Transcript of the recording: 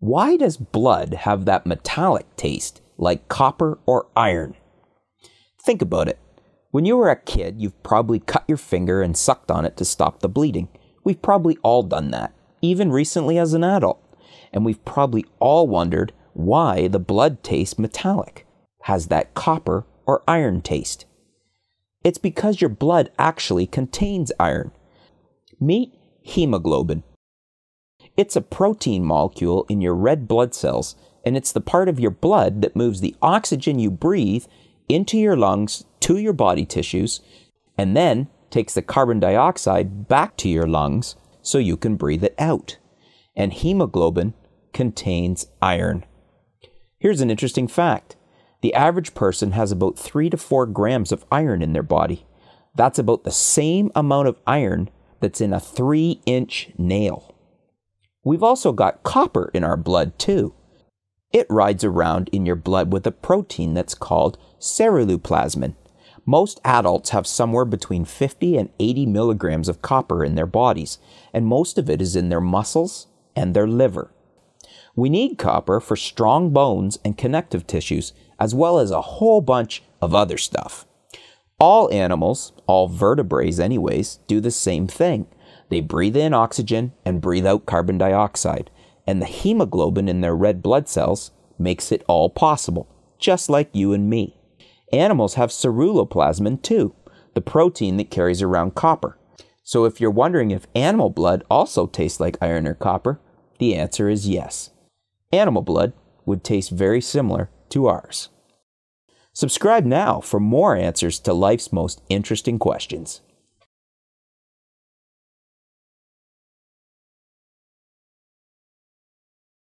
Why does blood have that metallic taste like copper or iron? Think about it. When you were a kid, you've probably cut your finger and sucked on it to stop the bleeding. We've probably all done that, even recently as an adult. And we've probably all wondered why the blood tastes metallic, has that copper or iron taste. It's because your blood actually contains iron. Meet hemoglobin. It's a protein molecule in your red blood cells, and it's the part of your blood that moves the oxygen you breathe into your lungs to your body tissues, and then takes the carbon dioxide back to your lungs so you can breathe it out. And hemoglobin contains iron. Here's an interesting fact. The average person has about 3 to 4 grams of iron in their body. That's about the same amount of iron that's in a 3-inch nail. We've also got copper in our blood too. It rides around in your blood with a protein that's called ceruloplasmin. Most adults have somewhere between 50 and 80 milligrams of copper in their bodies, and most of it is in their muscles and their liver. We need copper for strong bones and connective tissues, as well as a whole bunch of other stuff. All animals, all vertebrates anyways, do the same thing. They breathe in oxygen and breathe out carbon dioxide, and the hemoglobin in their red blood cells makes it all possible, just like you and me. Animals have ceruloplasmin too, the protein that carries around copper. So if you're wondering if animal blood also tastes like iron or copper, the answer is yes. Animal blood would taste very similar to ours. Subscribe now for more answers to life's most interesting questions.